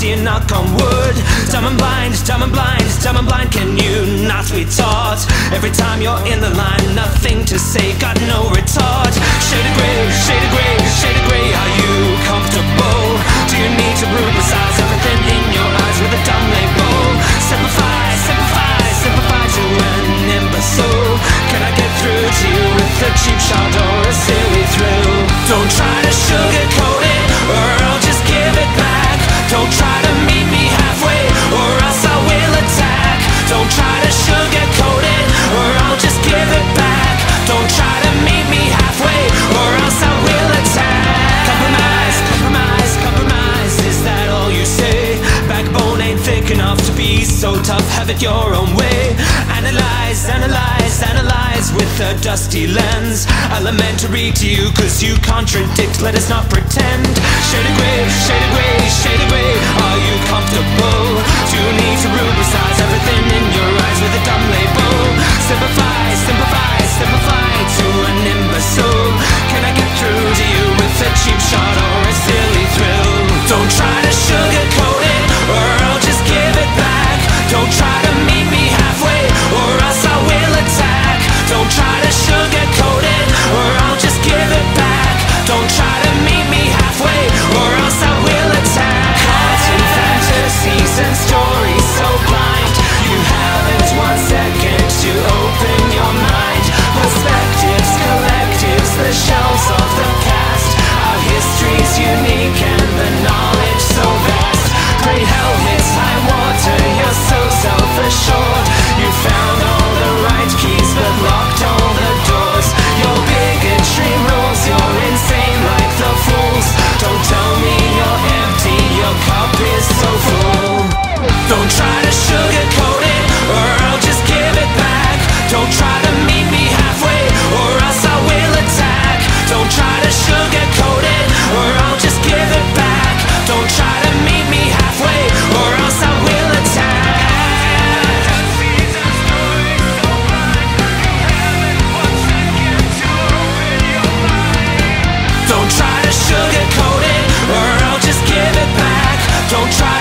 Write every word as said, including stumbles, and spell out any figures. see and knock on wood. Time I'm blind, time I'm blind, time I'm blind. Can you not be taught? Every time you're in the line, nothing to say, got no retort. Shade of grey, shade of grey, shade of grey. Are you comfortable? Do you need to rubicize everything in your eyes with a dumb label? Simplify, simplify, simplify to an imbecile. Can I get through to you with a cheap shot or a silly thrill? Don't try to sugarcoat it, or I'll just give it back. Don't try to meet me halfway, or else I will attack. Don't try to sugarcoat it, or I'll just give it back. Don't try to meet me halfway, or else I will attack. Compromise, compromise, compromise, is that all you say? Backbone ain't thick enough to be so tough, have it your own way. Analyze, analyze, analyze with a dusty lens. Elementary to you, cause you contradict, let us not pretend. Shade of grey, shade of grey, shade of grey. Are you comfortable? Do you need to rubicize everything in your eyes with a dumb label? Simplify, simplify, simplify to an imbecile. Can I get through to you with a cheap shot or a silly thrill? Don't try to sugarcoat it, or I'll just give it back. Don't try to meet me halfway, or else I will attack. Don't try to sugarcoat it, or I'll just give it back. Don't try to meet me halfway, or else I will attack. Caught in fantasies and stories so blind, you haven't one second to open your mind. Perspectives, collectives, the shells of the past. Our history's unique and the knowledge so vast. Grey helmets, high water, you're so self-assured. You found all the right keys but locked all the doors. Your bigotry rules, you're insane like the fools. Don't tell me you're empty, your cup is so full. Don't try to sugarcoat it, or I'll just give it back. Don't try to meet me halfway, or else I will attack. Don't try to sugarcoat it, or I'll just give it back. Don't try to meet me halfway, or else I will attack. Don't try to sugarcoat it, or I'll just give it back. Don't try